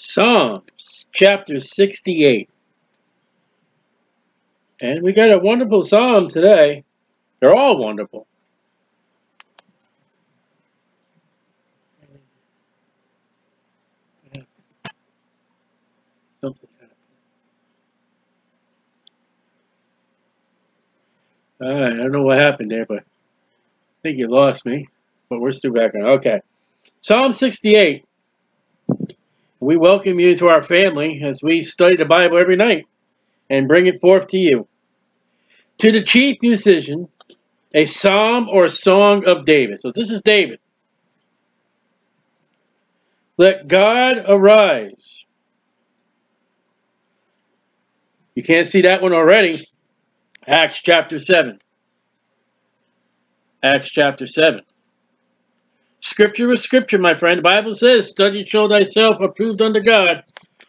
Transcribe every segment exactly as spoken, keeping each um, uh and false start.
Psalms chapter sixty-eight. And we got a wonderful psalm today. They're all wonderful. Something happened. All right, I don't know what happened there, but I think you lost me. But we're still back on. Okay. Psalm sixty-eight. We welcome you to our family as we study the Bible every night and bring it forth to you. To the chief musician, a psalm or song of David. So this is David. Let God arise. You can't see that one already. Acts chapter seven. Acts chapter seven. Scripture is scripture, my friend. The Bible says, study to show thyself approved unto God,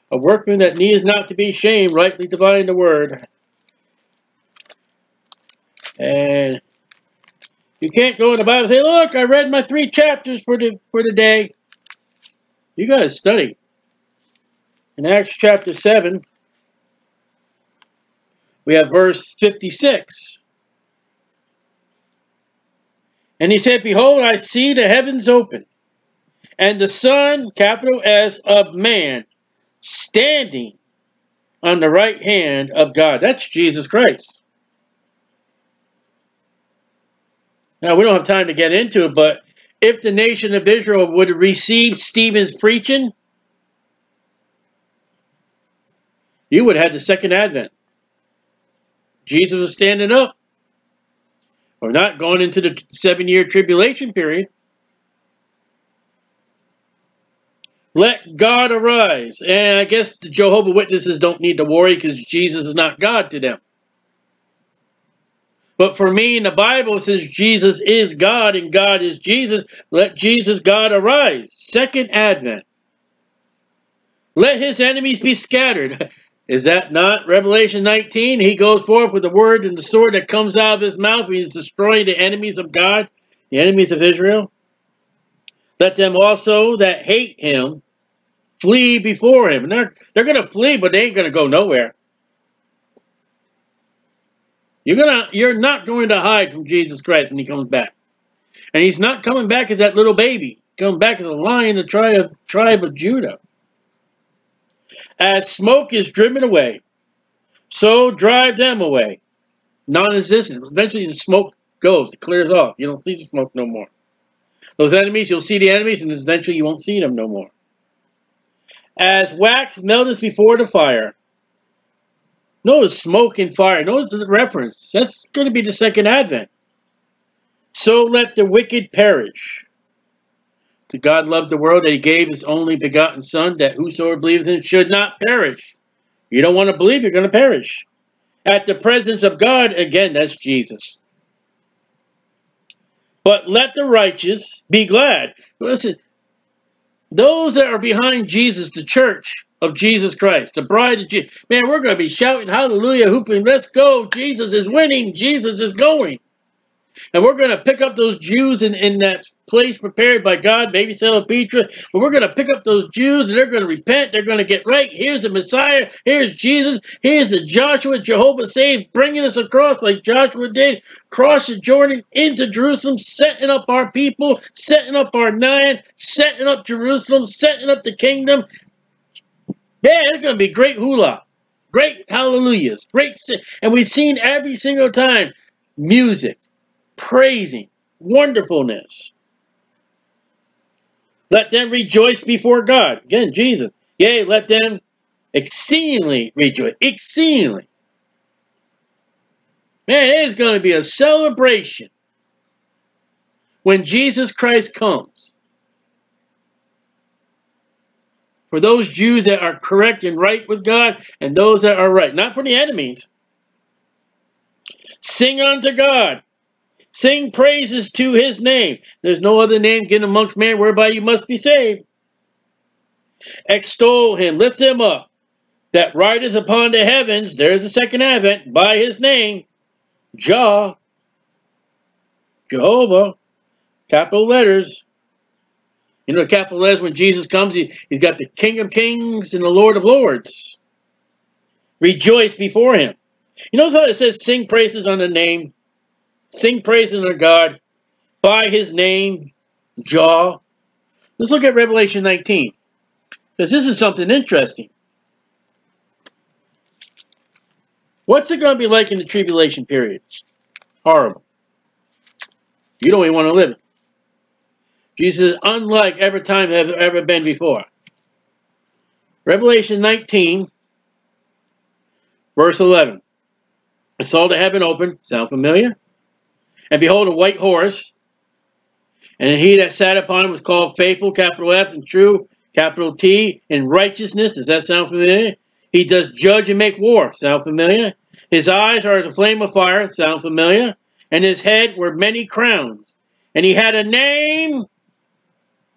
a workman that needs not to be ashamed, rightly dividing the word. And you can't go in the Bible and say, look, I read my three chapters for the for the day. You got to study. In Acts chapter seven, we have verse fifty-six. And he said, behold, I see the heavens open, and the Son, capital S, of man, standing on the right hand of God. That's Jesus Christ. Now, we don't have time to get into it, but if the nation of Israel would receive Stephen's preaching, you would have had the second advent. Jesus was standing up. We're not going into the seven-year tribulation period. Let God arise. And I guess the Jehovah's Witnesses don't need to worry because Jesus is not God to them. But for me, in the Bible, it says Jesus is God and God is Jesus. Let Jesus, God, arise. Second advent. Let his enemies be scattered. Is that not Revelation nineteen? He goes forth with the word and the sword that comes out of his mouth. He is destroying the enemies of God, the enemies of Israel. Let them also that hate him flee before him. And they're they're going to flee, but they ain't going to go nowhere. You're going to you're not going to hide from Jesus Christ when he comes back. And he's not coming back as that little baby. He's coming back as a lion, the tribe, tribe of Judah. As smoke is driven away, so drive them away. Non-existent. Eventually the smoke goes. It clears off. You don't see the smoke no more. Those enemies, you'll see the enemies, and eventually you won't see them no more. As wax melteth before the fire. Notice smoke and fire. Notice the reference. That's going to be the second advent. So let the wicked perish. To God loved the world that he gave his only begotten Son, that whosoever believes in him should not perish. You don't want to believe, you're going to perish. At the presence of God, again, that's Jesus. But let the righteous be glad. Listen, those that are behind Jesus, the church of Jesus Christ, the bride of Jesus, man, we're going to be shouting hallelujah, hooping, let's go, Jesus is winning, Jesus is going. And we're going to pick up those Jews in, in that place prepared by God, maybe Petra. But we're going to pick up those Jews, and they're going to repent. They're going to get right. Here's the Messiah. Here's Jesus. Here's the Joshua, Jehovah saves, bringing us across like Joshua did, cross the Jordan into Jerusalem, setting up our people, setting up our nine, setting up Jerusalem, setting up the kingdom. Yeah, it's going to be great hula, great hallelujahs, great. And we've seen every single time music, praising, wonderfulness. Let them rejoice before God. Again, Jesus. Yea, let them exceedingly rejoice. Exceedingly. Man, it is going to be a celebration when Jesus Christ comes. For those Jews that are correct and right with God and those that are right. Not for the enemies. Sing unto God. Sing praises to his name. There's no other name given amongst man whereby you must be saved. Extol him. Lift him up. That rideth upon the heavens. There's the second advent. By his name. Jah. Jehovah. Capital letters. You know, capital S, when Jesus comes, he, he's got the King of Kings and the Lord of Lords. Rejoice before him. You notice how it says sing praises unto the name. Sing praises unto God by his name, Jah. Let's look at Revelation nineteen, because this is something interesting. What's it going to be like in the tribulation period? Horrible. You don't even want to live it. Jesus is unlike every time have ever been before. Revelation nineteen, verse eleven. I saw the heaven open. Sound familiar? And behold, a white horse. And he that sat upon him was called Faithful, capital F, and True, capital T, in righteousness. Does that sound familiar? He does judge and make war. Sound familiar? His eyes are as a flame of fire. Sound familiar? And his head were many crowns. And he had a name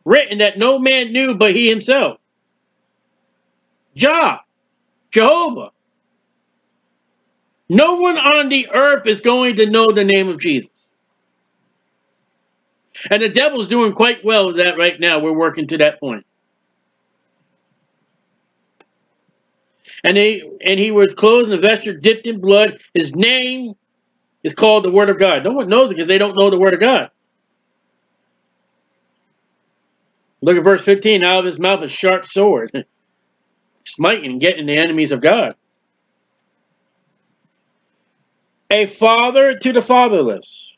written that no man knew but he himself. Jah, Jehovah. No one on the earth is going to know the name of Jesus. And the devil's doing quite well with that right now. We're working to that point. And he, and he was clothed in a vesture dipped in blood. His name is called the Word of God. No one knows it because they don't know the Word of God. Look at verse fifteen. Out of his mouth a sharp sword, smiting and getting the enemies of God. A father to the fatherless.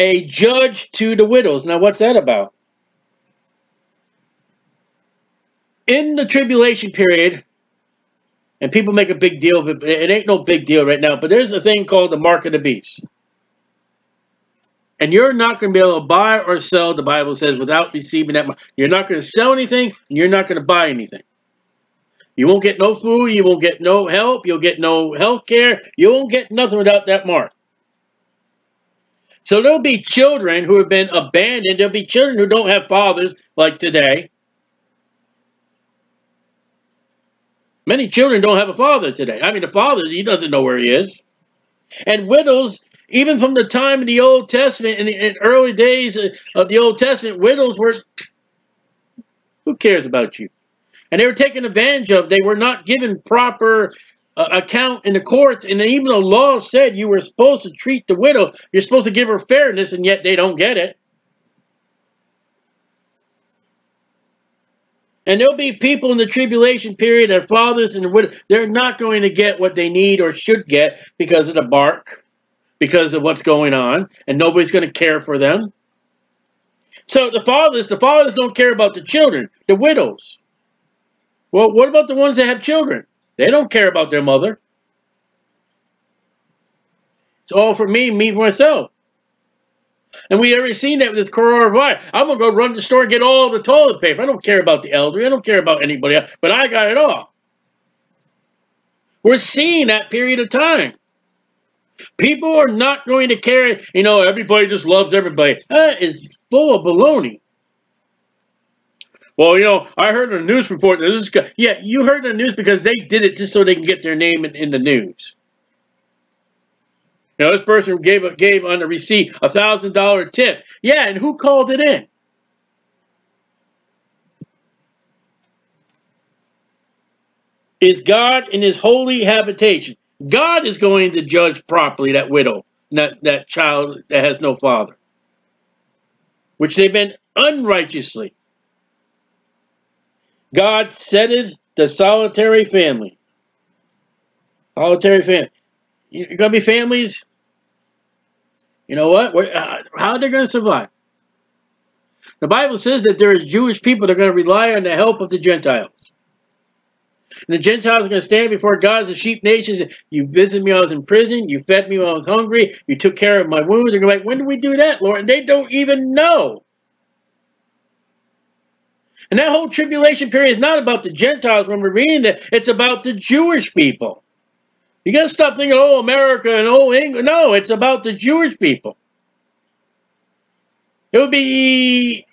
A judge to the widows. Now, what's that about? In the tribulation period, and people make a big deal of it, but it ain't no big deal right now, but there's a thing called the mark of the beast. And you're not going to be able to buy or sell, the Bible says, without receiving that mark. You're not going to sell anything, and you're not going to buy anything. You won't get no food, you won't get no help, you'll get no health care, you won't get nothing without that mark. So there'll be children who have been abandoned, there'll be children who don't have fathers like today. Many children don't have a father today. I mean, the father, he doesn't know where he is. And widows, even from the time of the Old Testament, in the in early days of the Old Testament, widows were, who cares about you? And they were taken advantage of. They were not given proper uh, account in the courts. And even the law said you were supposed to treat the widow. You're supposed to give her fairness, and yet they don't get it. And there'll be people in the tribulation period, their fathers and the widow, they're not going to get what they need or should get because of the bark, because of what's going on, and nobody's going to care for them. So the fathers, the fathers don't care about the children, the widows. Well, what about the ones that have children? They don't care about their mother. It's all for me, me, myself. And we already seen that with this coronavirus. I'm going to go run to the store and get all the toilet paper. I don't care about the elderly. I don't care about anybody else. But I got it all. We're seeing that period of time. People are not going to care. You know, everybody just loves everybody. That is full of baloney. Well, you know, I heard a news report. That this guy, yeah, you heard the news because they did it just so they can get their name in, in the news. You know, this person gave gave on the receipt a thousand dollar tip. Yeah, and who called it in? Is God in his holy habitation? God is going to judge properly that widow, that, that child that has no father, which they've been unrighteously. God setteth the solitary family. Solitary family. You're going to be families. You know what? We're, uh, how are they going to survive? The Bible says that there is Jewish people that are going to rely on the help of the Gentiles. And the Gentiles are going to stand before God as the sheep nations. You visited me when I was in prison. You fed me when I was hungry. You took care of my wounds. They're going to be like, when did we do that, Lord? And they don't even know. And that whole tribulation period is not about the Gentiles when we're reading it. It's about the Jewish people. You got to stop thinking, oh, America and oh, England. No, it's about the Jewish people. It would be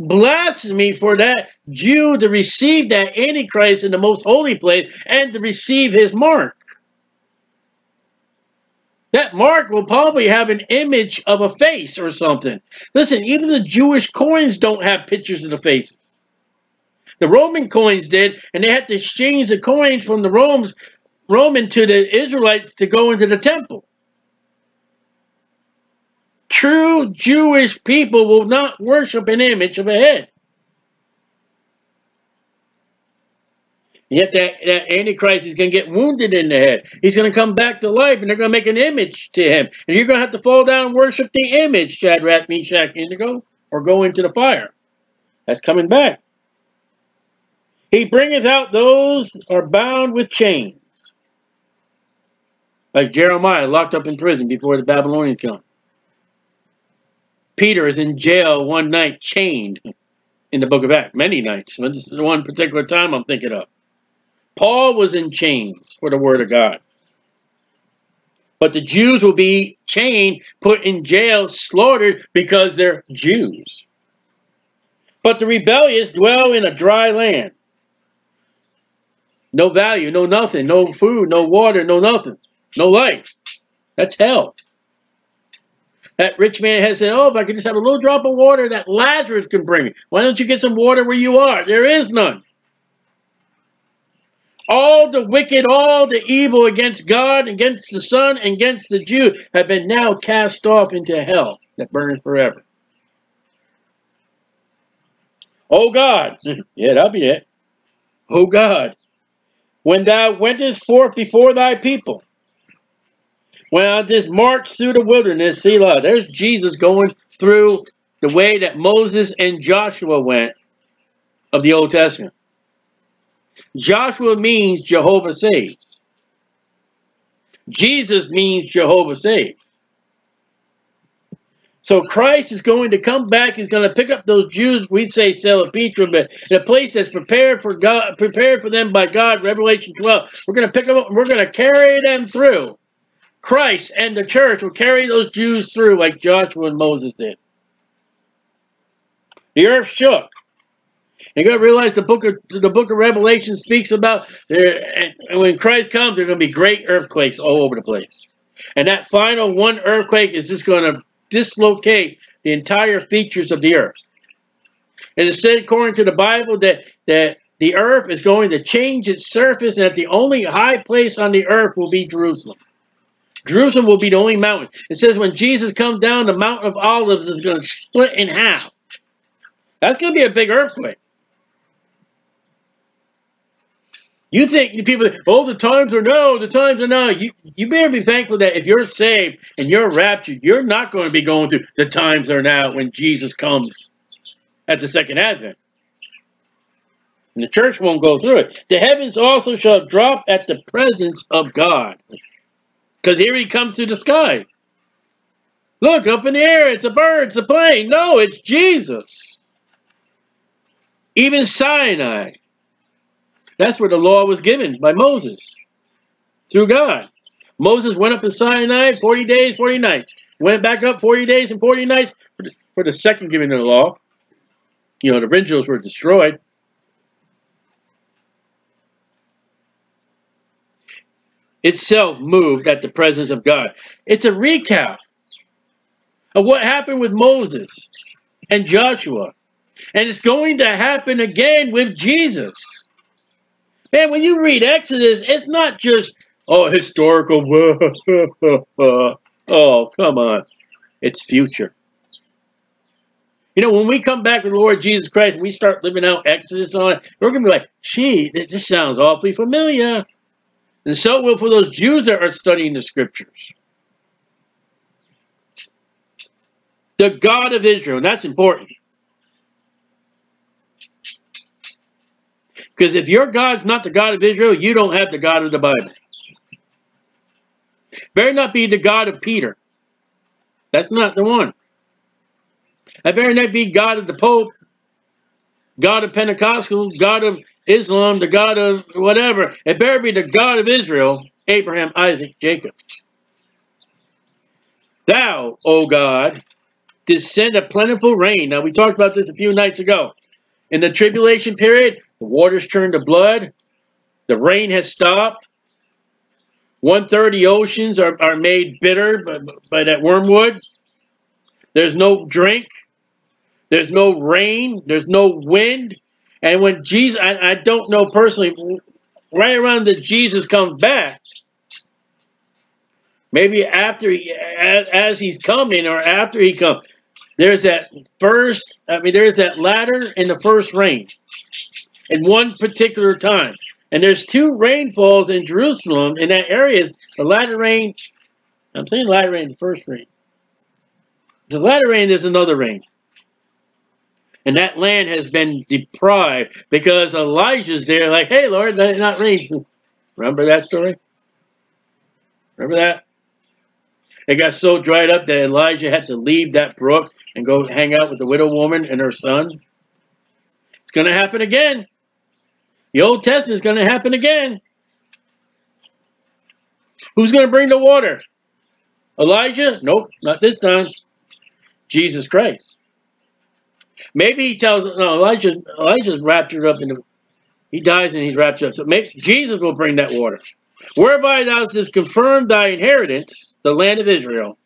blasphemy for that Jew to receive that Antichrist in the most holy place and to receive his mark. That mark will probably have an image of a face or something. Listen, even the Jewish coins don't have pictures of the faces. The Roman coins did, and they had to exchange the coins from the Romans, Roman to the Israelites to go into the temple. True Jewish people will not worship an image of a head. Yet that, that Antichrist is going to get wounded in the head. He's going to come back to life, and they're going to make an image to him. And you're going to have to fall down and worship the image, Shadrach, Meshach, Abednego, or go into the fire. That's coming back. He bringeth out those that are bound with chains. Like Jeremiah, locked up in prison before the Babylonians come. Peter is in jail one night, chained, in the book of Acts. Many nights. This is one particular time I'm thinking of. Paul was in chains for the word of God. But the Jews will be chained, put in jail, slaughtered because they're Jews. But the rebellious dwell in a dry land. No value, no nothing, no food, no water, no nothing, no life. That's hell. That rich man has said, oh, if I could just have a little drop of water that Lazarus can bring me. Why don't you get some water where you are? There is none. All the wicked, all the evil against God, against the Son, and against the Jew have been now cast off into hell that burns forever. Oh God, yeah, that'll be it. Oh God, when thou wentest forth before thy people, when I just marched through the wilderness, Selah, there's Jesus going through the way that Moses and Joshua went of the Old Testament. Joshua means Jehovah saves. Jesus means Jehovah saves. So Christ is going to come back. He's going to pick up those Jews. We say Selapitra, but the place that's prepared for God, prepared for them by God, Revelation twelve. We're going to pick them up. We're going to carry them through. Christ and the church will carry those Jews through like Joshua and Moses did. The earth shook. You're going to realize the book of the book of Revelation speaks about there, and when Christ comes, there are going to be great earthquakes all over the place. And that final one earthquake is just going to dislocate the entire features of the earth. And it said, according to the Bible, that that the earth is going to change its surface, and that the only high place on the earth will be Jerusalem. Jerusalem will be the only mountain. It says when Jesus comes down, the Mount of Olives is going to split in half. That's going to be a big earthquake. You think people, oh, the times are now, the times are now. You, you better be thankful that if you're saved and you're raptured, you're not going to be going through the times are now when Jesus comes at the second advent. And the church won't go through it. The heavens also shall drop at the presence of God. Because here he comes through the sky. Look, up in the air, it's a bird, it's a plane. No, it's Jesus. Even Sinai. That's where the law was given by Moses, through God. Moses went up to Sinai forty days, forty nights. Went back up forty days and forty nights for the, for the second giving of the law. You know, the originals were destroyed. Itself moved at the presence of God. It's a recap of what happened with Moses and Joshua. And it's going to happen again with Jesus. Man, when you read Exodus, it's not just, oh, historical. Oh, come on. It's future. You know, when we come back with the Lord Jesus Christ and we start living out Exodus on it, we're going to be like, gee, this sounds awfully familiar. And so will for those Jews that are studying the scriptures. The God of Israel, and that's important. Because if your God's not the God of Israel, you don't have the God of the Bible. Better not be the God of Peter. That's not the one. I better not be God of the Pope, God of Pentecostal, God of Islam, the God of whatever. It better be the God of Israel, Abraham, Isaac, Jacob. Thou, O God, didst send a plentiful rain. Now, we talked about this a few nights ago. In the tribulation period, the waters turned to blood. The rain has stopped. one third the oceans are, are made bitter by, by that wormwood. There's no drink. There's no rain. There's no wind. And when Jesus, I, I don't know personally, right around that Jesus comes back, maybe after he, as, as he's coming or after he comes, there's that first, I mean, there's that latter and the first rain in one particular time. And there's two rainfalls in Jerusalem in that area. Is the latter rain, I'm saying latter rain, the first rain. The latter rain is another rain. And that land has been deprived because Elijah's there like, hey, Lord, let it not rain. Remember that story? Remember that? It got so dried up that Elijah had to leave that brook and go hang out with the widow woman and her son. It's going to happen again. The Old Testament is going to happen again. Who's going to bring the water? Elijah? Nope, not this time. Jesus Christ. Maybe he tells, no, Elijah, Elijah's raptured up, in the, he dies and he's raptured up. So maybe Jesus will bring that water. Whereby thou hast confirmed thy inheritance, the land of Israel,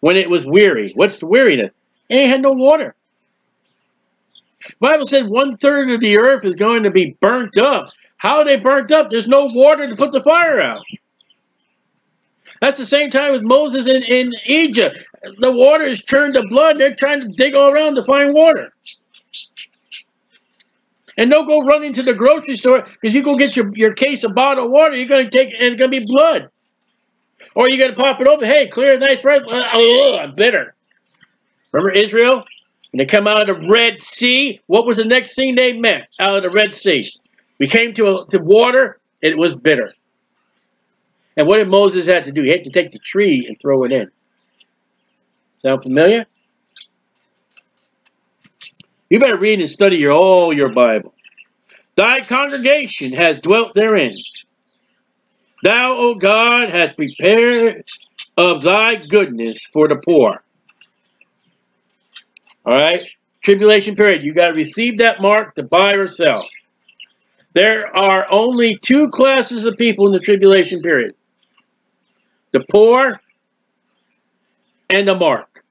when it was weary. What's the weariness? It had no water. The Bible said one third of the earth is going to be burnt up. How are they burnt up? There's no water to put the fire out. That's the same time with Moses in, in Egypt. The water is turned to blood. They're trying to dig all around to find water. And don't go running to the grocery store because you go get your, your case of bottled water. You're going to take, and it's going to be blood. Or you're going to pop it open. Hey, clear, nice, red. Oh, I'm bitter. Remember Israel? And they come out of the Red Sea. What was the next thing they met out of the Red Sea? We came to, a, to water. It was bitter. And what did Moses have to do? He had to take the tree and throw it in. Sound familiar? You better read and study your, all your Bible. Thy congregation has dwelt therein. Thou, O God, hast prepared of thy goodness for the poor. All right? Tribulation period. You got to receive that mark to buy or sell. There are only two classes of people in the tribulation period. The poor and the mark.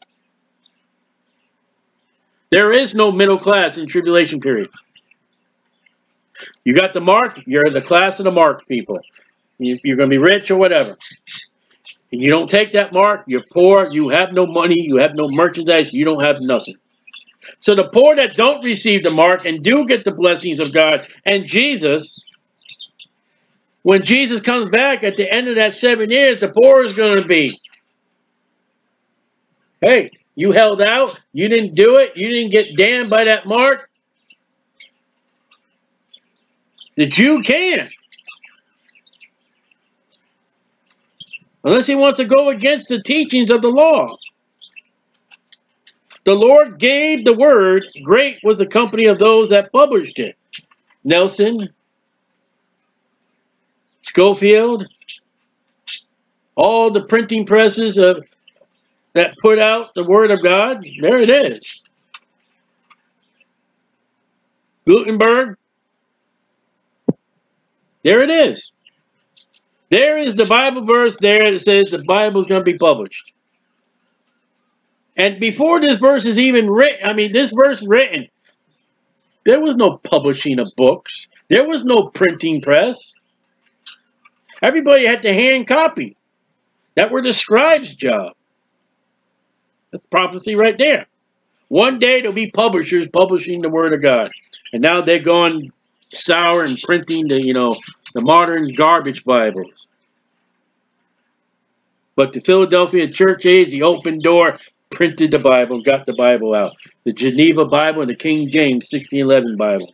There is no middle class in tribulation period. You got the mark, you're the class of the mark people. You're going to be rich or whatever. And you don't take that mark, you're poor, you have no money, you have no merchandise, you don't have nothing. So the poor that don't receive the mark and do get the blessings of God and Jesus, when Jesus comes back at the end of that seven years, the poor is going to be, hey, you held out, you didn't do it, you didn't get damned by that mark. The Jew can. Unless he wants to go against the teachings of the law. The Lord gave the word, great was the company of those that published it. Nelson, Schofield, all the printing presses of, that put out the word of God, there it is. Gutenberg, there it is. There is the Bible verse there that says the Bible is going to be published. And before this verse is even written, I mean, this verse written, there was no publishing of books. There was no printing press. Everybody had to hand copy. That were the scribe's job. That's prophecy right there. One day there'll be publishers publishing the word of God. And now they're going sour and printing the, you know, the modern garbage Bibles. But the Philadelphia church age, the open door, printed the Bible, got the Bible out. The Geneva Bible and the King James sixteen eleven Bible.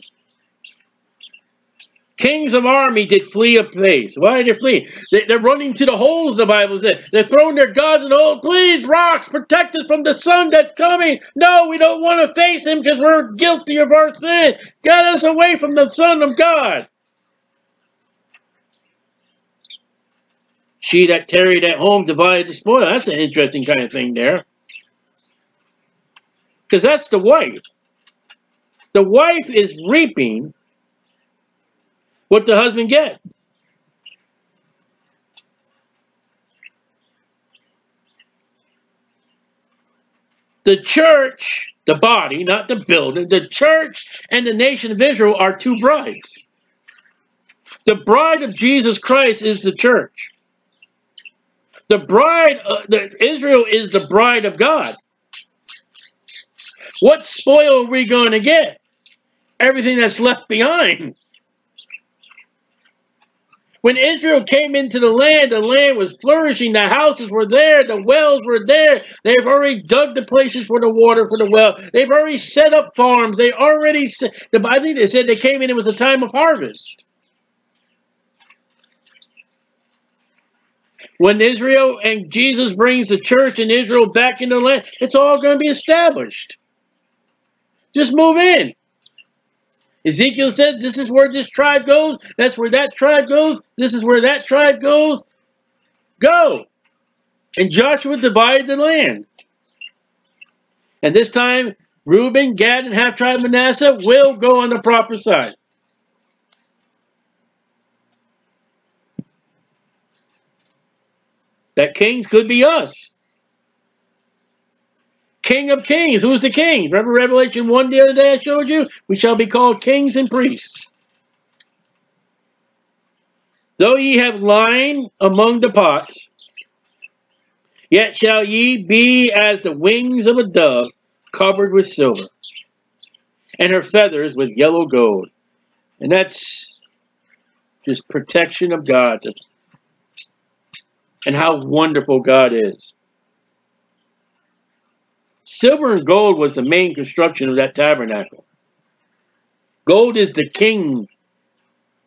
Kings of army did flee apace. Why are they fleeing? They, they're running to the holes, the Bible said. They're throwing their gods in the hole. Please, rocks, protect us from the sun that's coming. No, we don't want to face him because we're guilty of our sin. Get us away from the Son of God. She that tarried at home divided the spoil. That's an interesting kind of thing there. Because that's the wife. The wife is reaping what the husband gets. the church, the body, not the building, the church and the nation of Israel are two brides. The bride of Jesus Christ is the church. The bride, uh, the, Israel is the bride of God. What spoil are we going to get? Everything that's left behind. When Israel came into the land, the land was flourishing. The houses were there. The wells were there. They've already dug the places for the water for the well. They've already set up farms. They already, the I think they said they came in, it was a time of harvest. When Israel and Jesus brings the church and Israel back into the land, it's all going to be established. Just move in. Ezekiel said, this is where this tribe goes. That's where that tribe goes. This is where that tribe goes. Go. And Joshua divided the land. And this time, Reuben, Gad, and half-tribe Manasseh will go on the proper side. That kings could be us. King of kings. Who's the king? Remember Revelation one the other day I showed you? We shall be called kings and priests. Though ye have lime among the pots, yet shall ye be as the wings of a dove covered with silver, and her feathers with yellow gold. And that's just protection of God and how wonderful God is. Silver and gold was the main construction of that tabernacle. Gold is the king,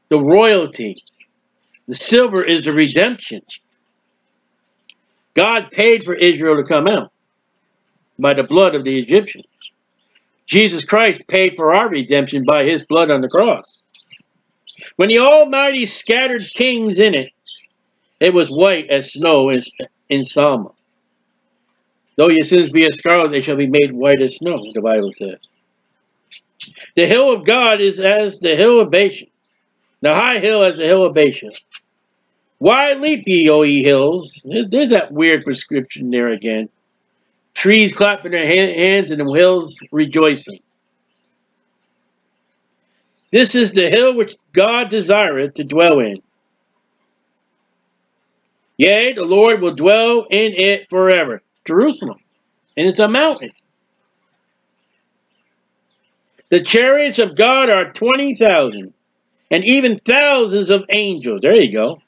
the royalty. The silver is the redemption. God paid for Israel to come out by the blood of the Egyptians. Jesus Christ paid for our redemption by his blood on the cross. When the Almighty scattered kings in it, it was white as snow in Psalm. Though your sins be as scarlet, they shall be made white as snow, the Bible says. The hill of God is as the hill of Bashan, the high hill as the hill of Bashan. Why leap ye, O ye hills? There's that weird prescription there again. Trees clapping their hands and the hills rejoicing. This is the hill which God desireth to dwell in. Yea, the Lord will dwell in it forever. Jerusalem, and it's a mountain. The chariots of God are twenty thousand, and even thousands of angels. There you go.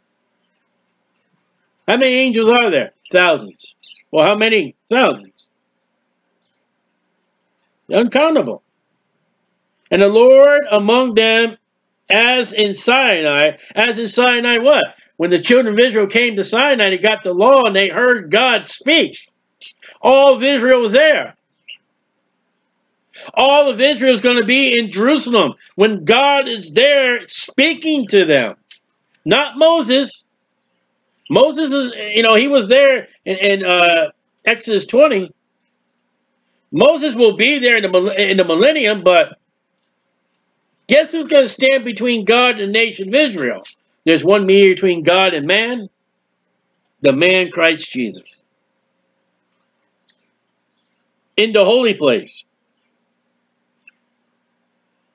How many angels are there? Thousands. Well, how many? Thousands. Uncountable. And the Lord among them, as in Sinai, as in Sinai what? When the children of Israel came to Sinai, they got the law and they heard God speak. All of Israel was there. All of Israel is going to be in Jerusalem when God is there speaking to them. Not Moses. Moses is, you know, he was there in, in uh, Exodus twenty. Moses will be there in the, in the millennium, but guess who's going to stand between God and the nation of Israel? There's one mediator between God and man, the man Christ Jesus. In the holy place.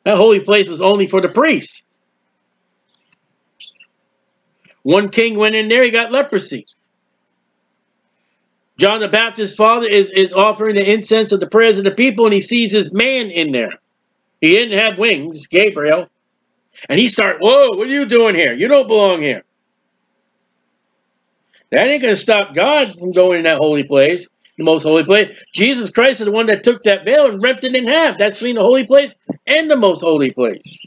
That holy place was only for the priests. One king went in there, he got leprosy. John the Baptist's father is, is offering the incense of the prayers of the people, and he sees his man in there. He didn't have wings, Gabriel. And he started, whoa, what are you doing here? You don't belong here. That ain't going to stop God from going in that holy place. The most holy place. Jesus Christ is the one that took that veil and ripped it in half. That's between the holy place and the most holy place.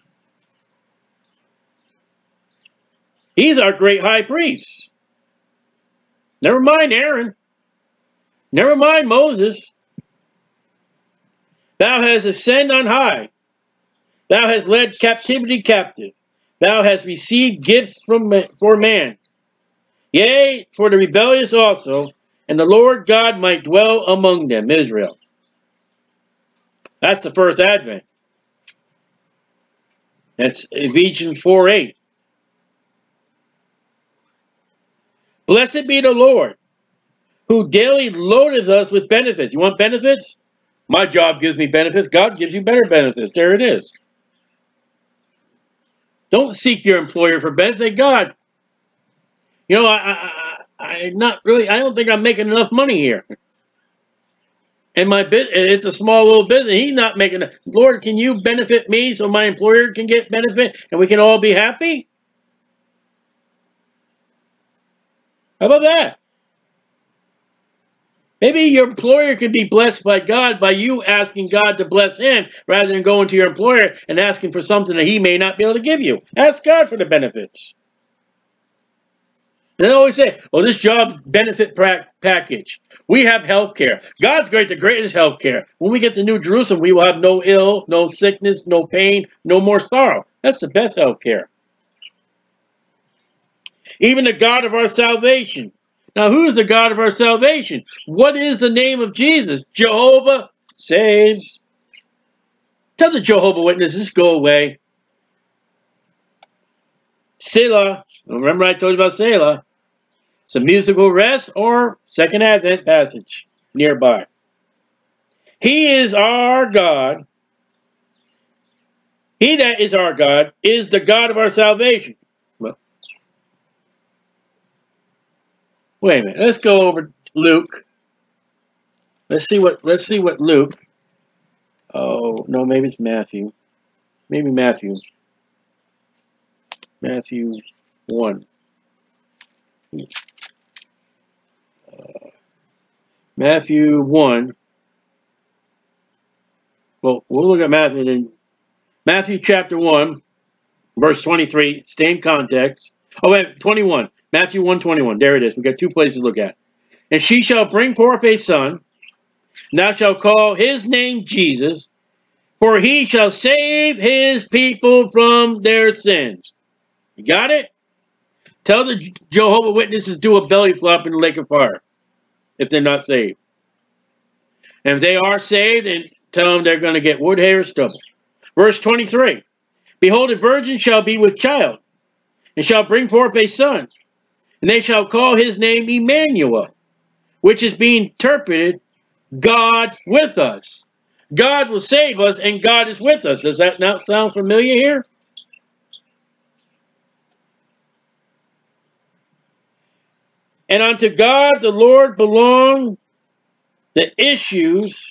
He's our great high priest. Never mind Aaron. Never mind Moses. Thou hast ascended on high. Thou hast led captivity captive. Thou hast received gifts from for man. Yea, for the rebellious also. And the Lord God might dwell among them, Israel. That's the first Advent. That's Ephesians four eight. Blessed be the Lord, who daily loadeth us with benefits. You want benefits? My job gives me benefits. God gives you better benefits. There it is. Don't seek your employer for benefits. Say, God, you know, I, I, I, I'm not really, I don't think I'm making enough money here. And my bit, it's a small little business. He's not making it. Lord, can you benefit me so my employer can get benefit and we can all be happy? How about that? Maybe your employer can be blessed by God by you asking God to bless him rather than going to your employer and asking for something that he may not be able to give you. Ask God for the benefits. And they always say, oh, this job's benefit package. We have health care. God's great, the greatest health care. When we get to New Jerusalem, we will have no ill, no sickness, no pain, no more sorrow. That's the best health care. Even the God of our salvation. Now, who is the God of our salvation? What is the name of Jesus? Jehovah saves. Tell the Jehovah Witnesses, go away. Selah. Remember I told you about Selah. It's a musical rest or second Advent passage nearby. He is our God. He that is our God is the God of our salvation. Well, wait a minute. Let's go over Luke. Let's see what. Let's see what Luke. Oh no, maybe it's Matthew. Maybe Matthew. Matthew one. Uh, Matthew one. Well, we'll look at Matthew then. Matthew chapter one, verse twenty-three, same context. Oh, wait, twenty-one. Matthew one, twenty-one. There it is. We've got two places to look at. And she shall bring forth a son, and thou shalt call his name Jesus, for he shall save his people from their sins. You got it? Tell the Jehovah's Witnesses do a belly flop in the lake of fire if they're not saved. And if they are saved, then tell them they're going to get wood, hay, or stubble. Verse twenty-three. Behold, a virgin shall be with child, and shall bring forth a son, and they shall call his name Emmanuel, which is being interpreted, God with us. God will save us, and God is with us. Does that not sound familiar here? And unto God the Lord belong the issues,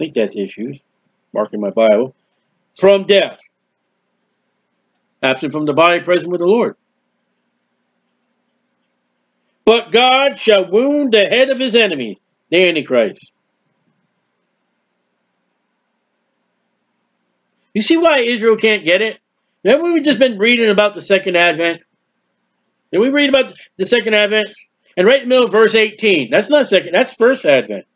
I think that's issues, marking my Bible, from death. Absent from the body, present with the Lord. But God shall wound the head of his enemy, the Antichrist. You see why Israel can't get it? Remember we've just been reading about the second Advent? Did we read about the second Advent? And right in the middle of verse eighteen. That's not second. That's first Advent.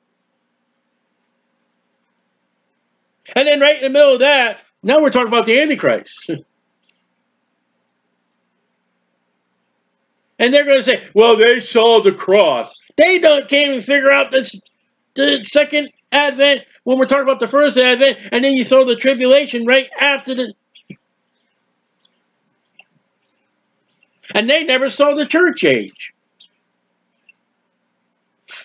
And then right in the middle of that, now we're talking about the Antichrist. And they're going to say, well, they saw the cross. They don't, can't even figure out this, the second Advent when we're talking about the first Advent. And then you throw the tribulation right after the... And they never saw the church age.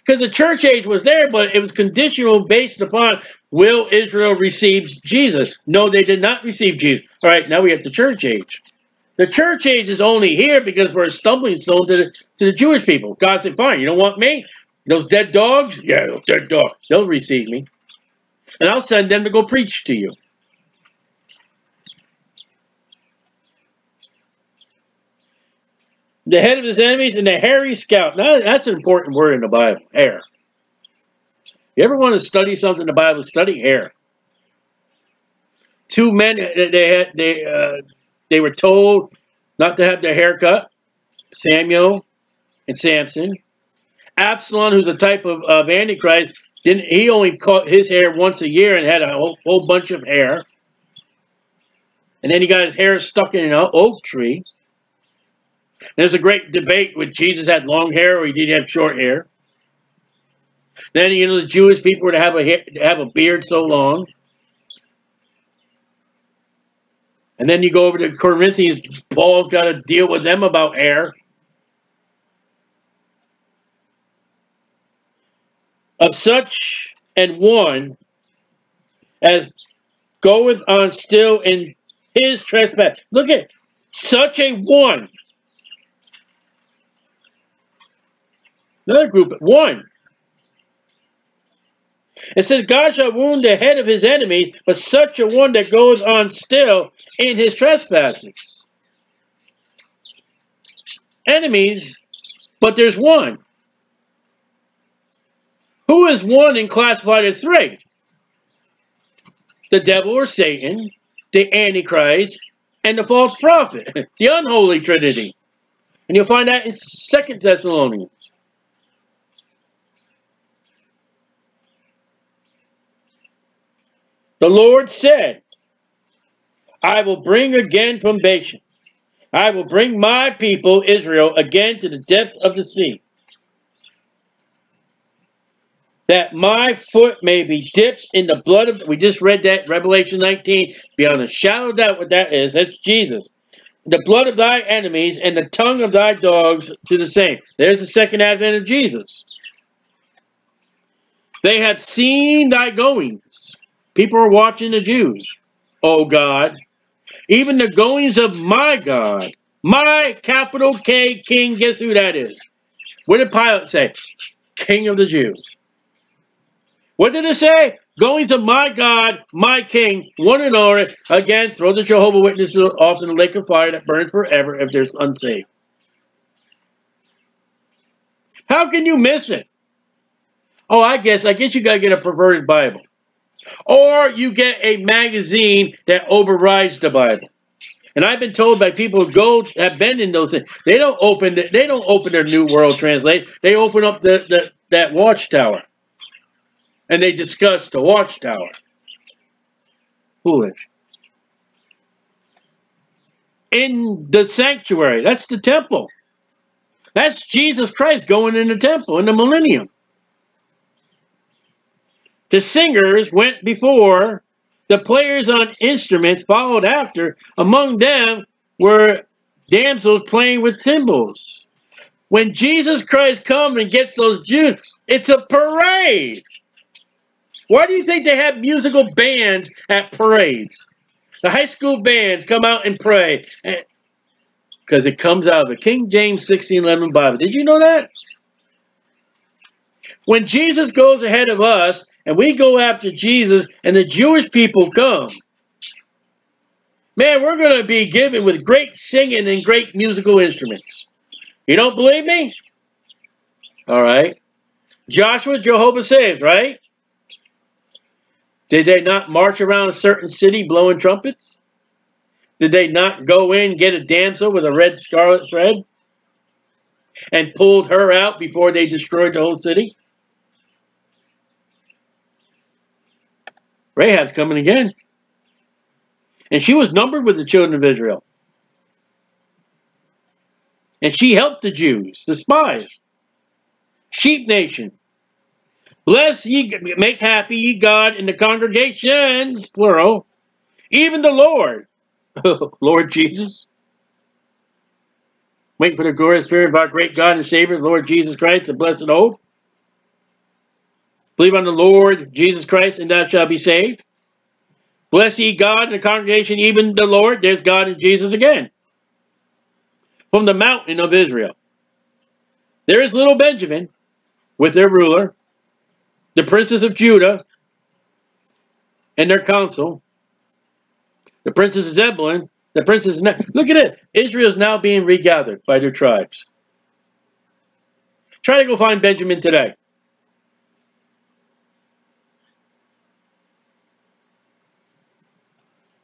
Because the church age was there, but it was conditional based upon, will Israel receive Jesus? No, they did not receive Jesus. All right, now we have the church age. The church age is only here because we're a stumbling stone to the, to the Jewish people. God said, fine, you don't want me? Those dead dogs? Yeah, those dead dogs. They'll receive me. And I'll send them to go preach to you. The head of his enemies and the hairy scalp. Now, that's an important word in the Bible, hair. You ever want to study something in the Bible, study hair. Two men, they had, they uh, they were told not to have their hair cut, Samuel and Samson. Absalom, who's a type of, of Antichrist, didn't, he only cut his hair once a year and had a whole, whole bunch of hair. And then he got his hair stuck in an oak tree. There's a great debate whether Jesus had long hair or he did have short hair. Then, you know, the Jewish people were to have a, hair, to have a beard so long. And then you go over to Corinthians, Paul's got to deal with them about hair. Of such an one as goeth on still in his trespass. Look at such a one. Another group, one. It says, God shall wound the head of his enemies, but such a one that goes on still in his trespasses. Enemies, but there's one. Who is one and classified as three? The devil or Satan, the Antichrist, and the false prophet, the unholy trinity. And you'll find that in Second Thessalonians. The Lord said, I will bring again from Bashan. I will bring my people, Israel, again to the depths of the sea, that my foot may be dipped in the blood of... We just read that, Revelation nineteen. Beyond a shadow of doubt what that is. That's Jesus. The blood of thy enemies and the tongue of thy dogs to the same. There's the second advent of Jesus. They have seen thy goings. People are watching the Jews. Oh God, even the goings of my God, my capital K King, guess who that is? What did Pilate say? King of the Jews. What did it say? Goings of my God, my King, one and all. Again, throw the Jehovah's Witnesses off in the lake of fire that burns forever if they're unsaved. How can you miss it? Oh, I guess, I guess you got to get a perverted Bible. Or you get a magazine that overrides the Bible. And I've been told by people who go have been in those things. They don't open the, they don't open their New World Translation. They open up the, the that watchtower. And they discuss the watchtower. Foolish. In the sanctuary. That's the temple. That's Jesus Christ going in the temple in the millennium. The singers went before, the players on instruments followed after. Among them were damsels playing with cymbals. When Jesus Christ comes and gets those Jews, it's a parade. Why do you think they have musical bands at parades? The high school bands come out and pray. Because it comes out of the King James sixteen eleven Bible. Did you know that? When Jesus goes ahead of us, and we go after Jesus, and the Jewish people come. Man, we're going to be given with great singing and great musical instruments. You don't believe me? All right. Joshua, Jehovah saves, right? Did they not march around a certain city blowing trumpets? Did they not go in and get a damsel with a red scarlet thread? And pulled her out before they destroyed the whole city? Rahab's coming again. And she was numbered with the children of Israel. And she helped the Jews, the spies. Sheep nation. Bless ye, make happy ye God in the congregations, plural. Even the Lord. Lord Jesus. Wait for the glorious spirit of our great God and Savior, Lord Jesus Christ, the blessed hope. Believe on the Lord Jesus Christ, and thou shalt be saved. Bless ye God and the congregation, even the Lord. There's God and Jesus again. From the mountain of Israel. There is little Benjamin with their ruler, the princess of Judah, and their council. The princess of Zebulun, the princess of... Look at it. Israel is now being regathered by their tribes. Try to go find Benjamin today.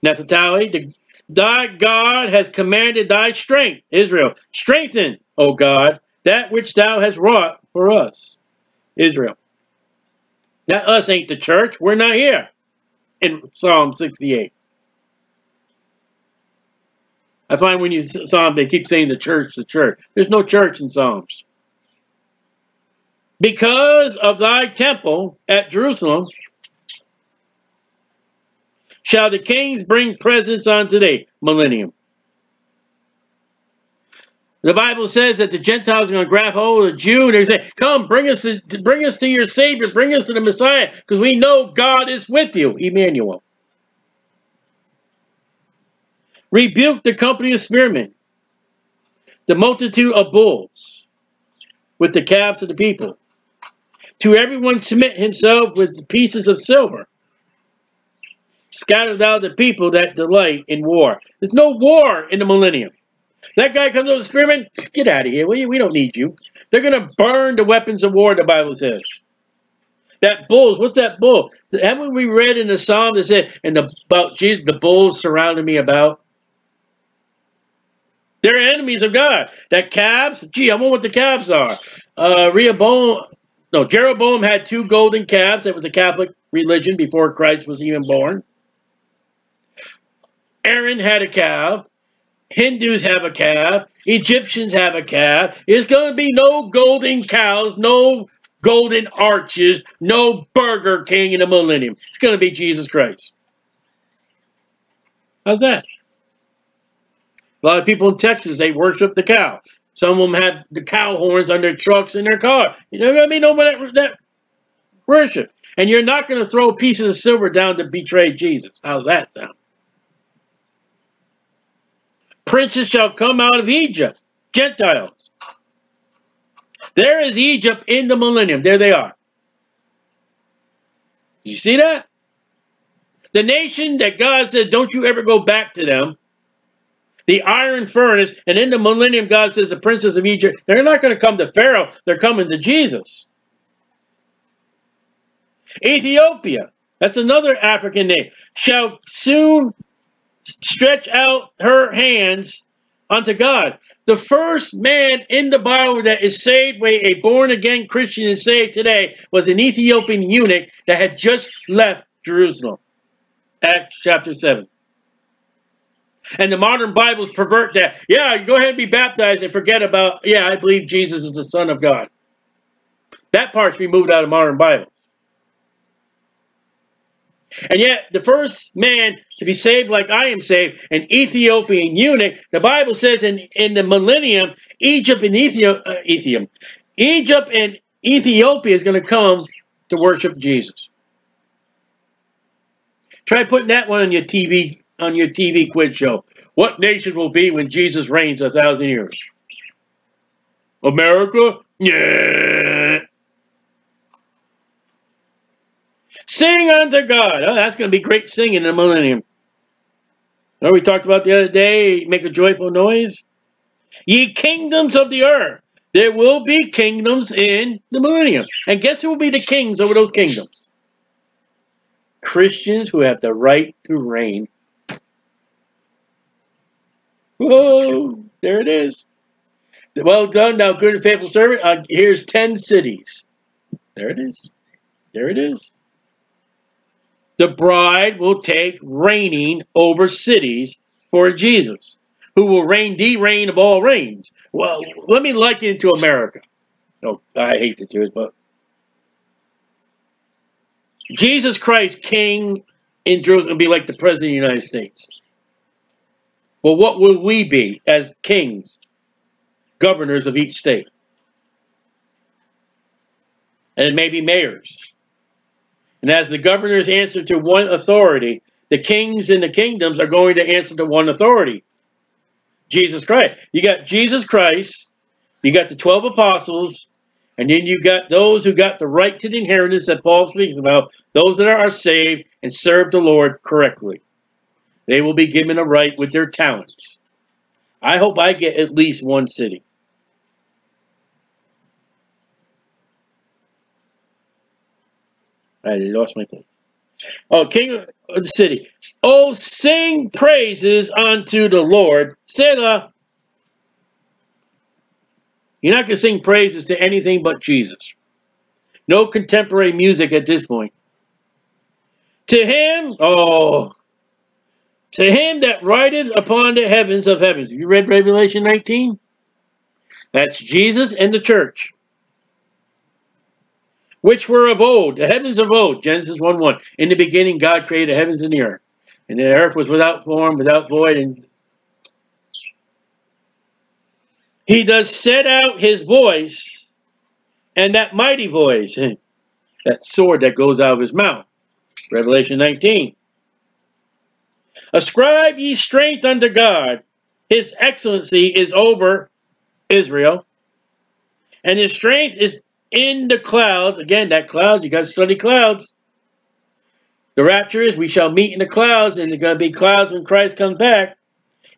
Naphtali, the, thy God has commanded thy strength, Israel. Strengthen, O God, that which thou hast wrought for us, Israel. Now us ain't the church. We're not here in Psalm sixty-eight. I find when you Psalm, they keep saying the church, the church. There's no church in Psalms. Because of thy temple at Jerusalem, shall the kings bring presents unto thee, millennium. The Bible says that the Gentiles are going to grab hold of Jew, and they're going to say, come, bring us to, bring us to your Savior, bring us to the Messiah, because we know God is with you, Emmanuel. Rebuke the company of spearmen, the multitude of bulls, with the calves of the people. To everyone submit himself with pieces of silver. Scatter thou the people that delight in war. There's no war in the millennium. That guy comes over the spearmen, get out of here. We, we don't need you. They're going to burn the weapons of war, the Bible says. That bulls, what's that bull? Haven't we read in the Psalm that said, and the, about Jesus, the bulls surrounded me about? They're enemies of God. That calves, gee, I wonder what the calves are. Uh, Rehoboam, no, Jeroboam had two golden calves. That was the Catholic religion before Christ was even born. Aaron had a calf. Hindus have a calf. Egyptians have a calf. There's going to be no golden cows, no golden arches, no Burger King in the millennium. It's going to be Jesus Christ. How's that? A lot of people in Texas, they worship the cow. Some of them have the cow horns on their trucks and their car. You know what I mean? No one that worship. And you're not going to throw pieces of silver down to betray Jesus. How's that sound? Princes shall come out of Egypt, Gentiles. There is Egypt in the millennium. There they are. You see that? The nation that God said, don't you ever go back to them. The iron furnace, and in the millennium, God says the princes of Egypt, they're not going to come to Pharaoh. They're coming to Jesus. Ethiopia, that's another African name, shall soon stretch out her hands unto God. The first man in the Bible that is saved, where a born-again Christian is saved today, was an Ethiopian eunuch that had just left Jerusalem. Acts chapter seven. And the modern Bibles pervert that. Yeah, go ahead and be baptized and forget about, yeah, I believe Jesus is the Son of God. That part's removed out of modern Bibles. And yet, the first man to be saved like I am saved, an Ethiopian eunuch, the Bible says in, in the millennium, Egypt and, Ethiop uh, Ethiopia. Egypt and Ethiopia is going to come to worship Jesus. Try putting that one on your T V on your T V quiz show. What nation will be when Jesus reigns a thousand years? America? Yeah. Sing unto God. Oh, that's going to be great singing in the millennium. Remember we talked about the other day, make a joyful noise? Ye kingdoms of the earth. There will be kingdoms in the millennium. And guess who will be the kings over those kingdoms? Christians who have the right to reign. Whoa, there it is. Well done, thou good and faithful servant. Uh, here's ten cities. There it is. There it is. The bride will take reigning over cities for Jesus, who will reign the reign of all reigns. Well, let me liken it to America. Oh, I hate to do it, but Jesus Christ, King in Jerusalem, will be like the President of the United States. Well, what will we be as kings, governors of each state? And maybe mayors. And as the governors answer to one authority, the kings and the kingdoms are going to answer to one authority. Jesus Christ. You got Jesus Christ, you got the twelve apostles, and then you got those who got the right to the inheritance that Paul speaks about, those that are saved and serve the Lord correctly. They will be given a right with their talents. I hope I get at least one city. I lost my place. Oh, King of the city. Oh, sing praises unto the Lord. Sinner. You're not going to sing praises to anything but Jesus. No contemporary music at this point. To him, oh... to him that rideth upon the heavens of heavens. You read Revelation nineteen? That's Jesus and the church. Which were of old. The heavens of old. Genesis one one. In the beginning God created the heavens and the earth. And the earth was without form, without void. And He does set out his voice, and that mighty voice, that sword that goes out of his mouth. Revelation nineteen. Ascribe ye strength unto God. His excellency is over Israel. And his strength is in the clouds. Again, that cloud, you got to study clouds. The rapture is we shall meet in the clouds, and there's going to be clouds when Christ comes back.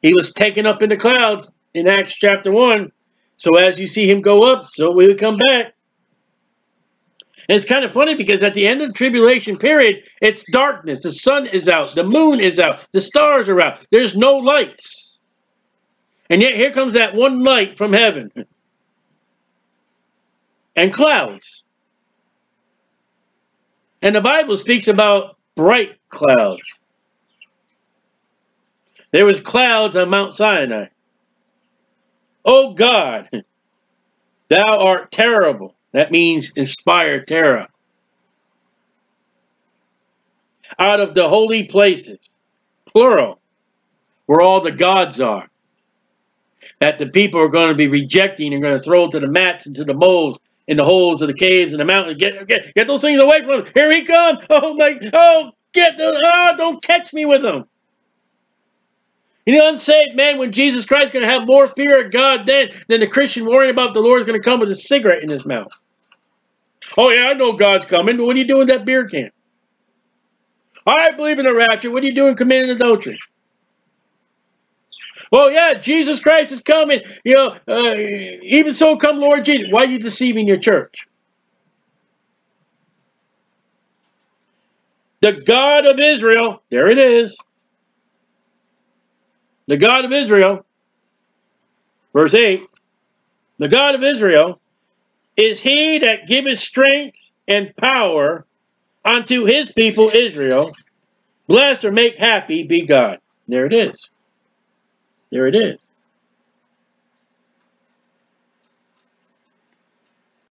He was taken up in the clouds in Acts chapter one. So as you see him go up, so we will come back. And it's kind of funny because at the end of the tribulation period, it's darkness. The sun is out. The moon is out. The stars are out. There's no lights. And yet here comes that one light from heaven. And clouds. And the Bible speaks about bright clouds. There was clouds on Mount Sinai. O God, thou art terrible. That means inspire terror. Out of the holy places, plural, where all the gods are, that the people are going to be rejecting and going to throw to the mats and to the molds, in the holes of the caves and the mountains. Get, get, get those things away from him. Here he comes. Oh, my. Oh, get those. Oh, don't catch me with them. You know, unsaved man, when Jesus Christ is going to have more fear of God then than the Christian worrying about the Lord is going to come with a cigarette in his mouth. Oh, yeah, I know God's coming. But what are you doing with that beer can? I believe in the rapture. What are you doing committing adultery? Well, yeah, Jesus Christ is coming. You know, uh, even so come Lord Jesus. Why are you deceiving your church? The God of Israel, there it is. The God of Israel, verse eight, the God of Israel is he that giveth strength and power unto his people Israel. Bless or make happy be God. There it is. There it is.